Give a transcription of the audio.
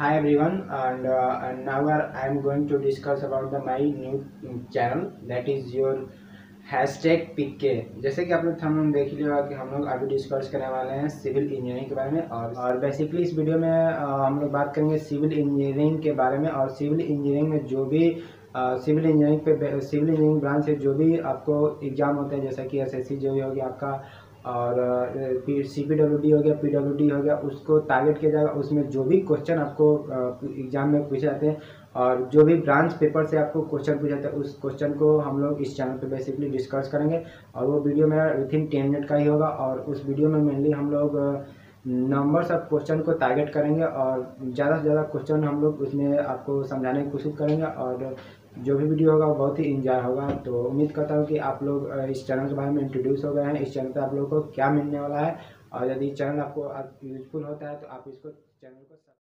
Hi everyone, and now I am going to discuss about the my new channel that is your #PK। जैसे कि आप लोग हम देख लिया कि हम लोग अभी डिस्कस करने वाले हैं सिविल इंजीनियरिंग के बारे में और बेसिकली इस वीडियो में हम लोग बात करेंगे सिविल इंजीनियरिंग के बारे में और सिविल इंजीनियरिंग में जो भी सिविल इंजीनियरिंग पे सिविल इंजीनियरिंग ब्रांच से जो भी आपको एग्ज़ाम होते हैं जैसा कि SSC जो भी हो गया आपका और फिर CPWD हो गया, PWD हो गया, उसको टारगेट किया जाएगा। उसमें जो भी क्वेश्चन आपको एग्ज़ाम में पूछे जाते हैं और जो भी ब्रांच पेपर से आपको क्वेश्चन पूछा जाता है उस क्वेश्चन को हम लोग इस चैनल पे बेसिकली डिस्कस करेंगे और वो वीडियो मेरा विथिन 10 मिनट का ही होगा। और उस वीडियो में मेनली हम लोग नंबर्स ऑफ क्वेश्चन को टारगेट करेंगे और ज़्यादा से ज़्यादा क्वेश्चन हम लोग उसमें आपको समझाने की कोशिश करेंगे और जो भी वीडियो होगा वो बहुत ही इंजॉय होगा। तो उम्मीद करता हूँ कि आप लोग इस चैनल के बारे में इंट्रोड्यूस हो गए हैं, इस चैनल पर आप लोगों को क्या मिलने वाला है और यदि चैनल आपको यूजफुल होता है तो आप इसको चैनल को